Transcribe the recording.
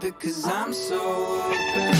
Because I'm so open.